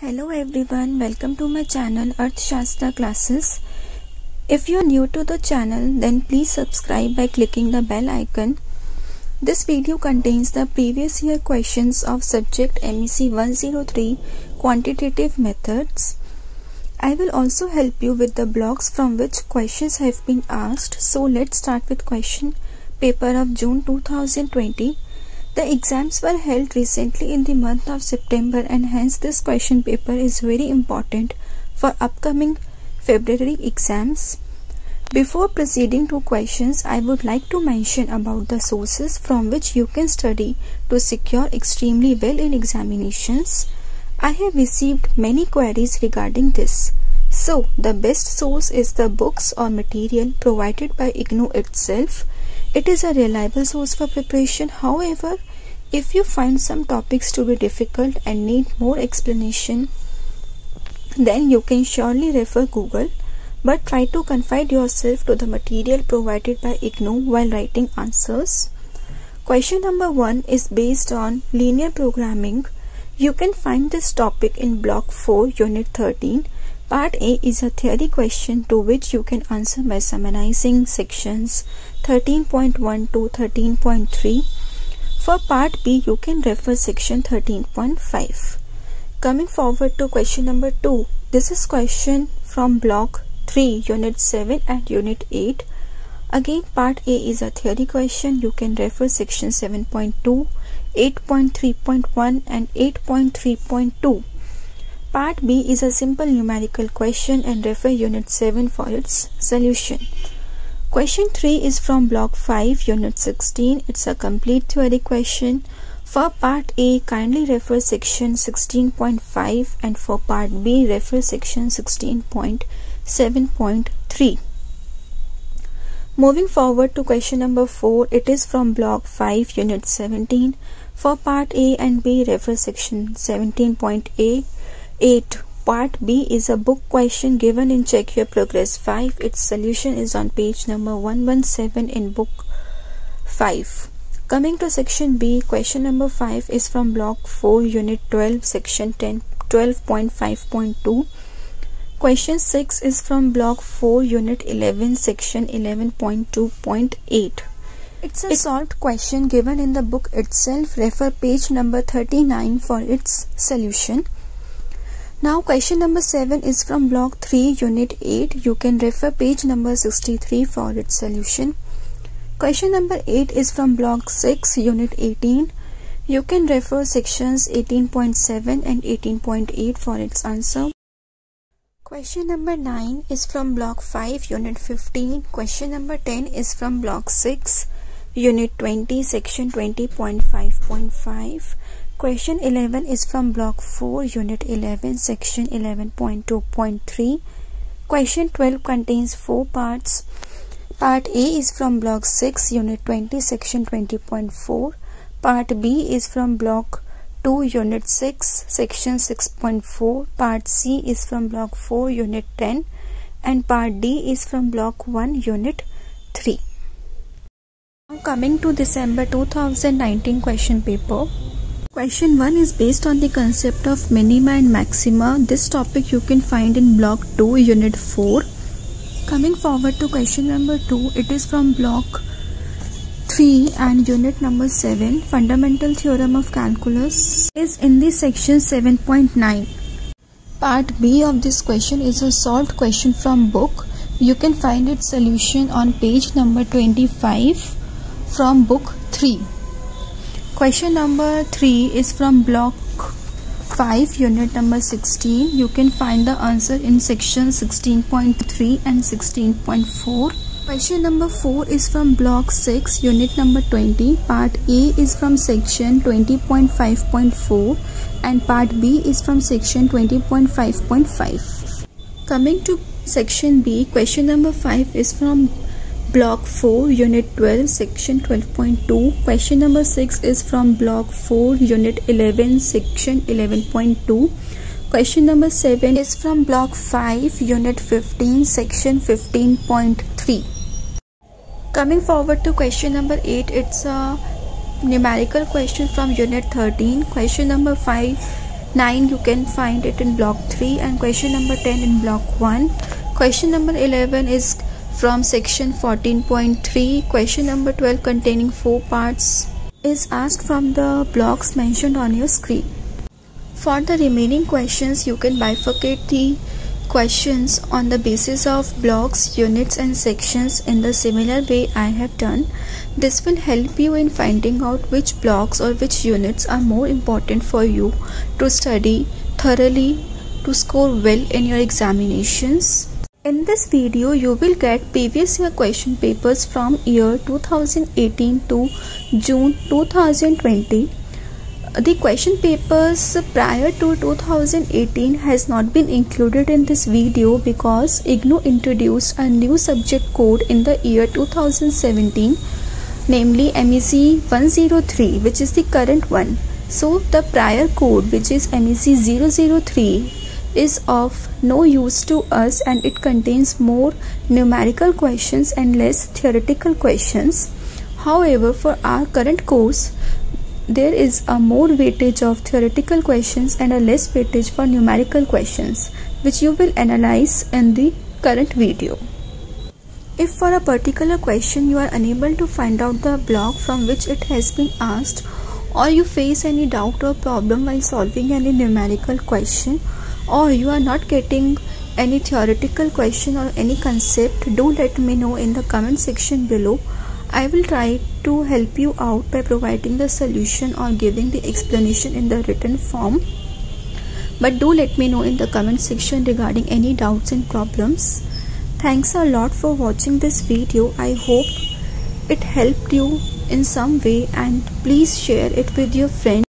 Hello everyone, welcome to my channel Arthashastra Classes. If you are new to the channel, then please subscribe by clicking the bell icon. This video contains the previous year questions of subject MEC 103 Quantitative Methods. I will also help you with the blocks from which questions have been asked. So let's start with question paper of June 2020. The exams were held recently in the month of September, and hence this question paper is very important for upcoming February exams. Before proceeding to questions, I would like to mention about the sources from which you can study to secure extremely well in examinations. I have received many queries regarding this. So, the best source is the books or material provided by IGNOU itself. It is a reliable source for preparation. However, if you find some topics to be difficult and need more explanation, then you can surely refer Google, but try to confide yourself to the material provided by IGNOU while writing answers. Question number 1 is based on linear programming. You can find this topic in Block 4, Unit 13. Part A is a theory question to which you can answer by summarizing sections 13.1 to 13.3. For Part B, you can refer section 13.5. Coming forward to question number 2. This is question from Block 3, Unit 7 and Unit 8. Again, Part A is a theory question. You can refer section 7.2, 8.3.1 and 8.3.2. Part B is a simple numerical question and refer Unit 7 for its solution. Question 3 is from Block 5, Unit 16. It's a complete theory question. For Part A, kindly refer section 16.5, and for Part B, refer section 16.7.3. Moving forward to question number 4, it is from Block 5, Unit 17. For Part A and B, refer section 17.8. Part B is a book question given in Check Your Progress 5. Its solution is on page number 117 in book 5. Coming to section B, question number 5 is from Block 4, Unit 12, section 12.5.2. Question 6 is from Block 4, Unit 11, section 11.2.8. It's a solved question given in the book itself. Refer page number 39 for its solution. Now question number 7 is from Block 3, Unit 8. You can refer page number 63 for its solution. Question number 8 is from Block 6, Unit 18. You can refer sections 18.7 and 18.8 for its answer. Question number 9 is from Block 5, Unit 15. Question number 10 is from Block 6, Unit 20, section 20.5.5. Question 11 is from Block 4, Unit 11, section 11.2.3. Question 12 contains 4 parts. Part A is from Block 6, Unit 20, section 20.4. Part B is from Block 2, Unit 6, section 6.4. Part C is from Block 4, Unit 10. And Part D is from Block 1, Unit 3. Now coming to December 2019 question paper. Question 1 is based on the concept of minima and maxima. This topic you can find in Block 2, Unit 4. Coming forward to question number 2, it is from Block 3 and Unit number 7. Fundamental Theorem of Calculus is in the section 7.9. Part B of this question is a solved question from book. You can find its solution on page number 25 from Book 3. Question number 3 is from Block 5, Unit number 16. You can find the answer in section 16.3 and 16.4. Question number 4 is from Block 6, Unit number 20. Part A is from section 20.5.4 and Part B is from section 20.5.5. Coming to section B, question number 5 is from Block 4, Unit 12, section 12.2. Question number 6 is from Block 4, Unit 11, section 11.2. Question number 7 is from Block 5, Unit 15, section 15.3. Coming forward to question number 8, it's a numerical question from Unit 13. Question number 5 9 you can find it in block 3, and question number 10 in block 1. Question number 11 is from section 14.3. Question number 12, containing 4 parts, is asked from the blocks mentioned on your screen. For the remaining questions, you can bifurcate the questions on the basis of blocks, units and sections in the similar way I have done. This will help you in finding out which blocks or which units are more important for you to study thoroughly to score well in your examinations. In this video, you will get previous year question papers from year 2018 to June 2020. The question papers prior to 2018 has not been included in this video because IGNOU introduced a new subject code in the year 2017, namely MEC 103, which is the current one. So the prior code, which is MEC 003, is of no use to us, and it contains more numerical questions and less theoretical questions. However, for our current course, there is a more weightage of theoretical questions and a less weightage for numerical questions, which you will analyze in the current video. If for a particular question you are unable to find out the block from which it has been asked, or you face any doubt or problem while solving any numerical question, or you are not getting any theoretical question or any concept, do let me know in the comment section below. I will try to help you out by providing the solution or giving the explanation in the written form. But do let me know in the comment section regarding any doubts and problems. Thanks a lot for watching this video. I hope it helped you in some way, and please share it with your friends.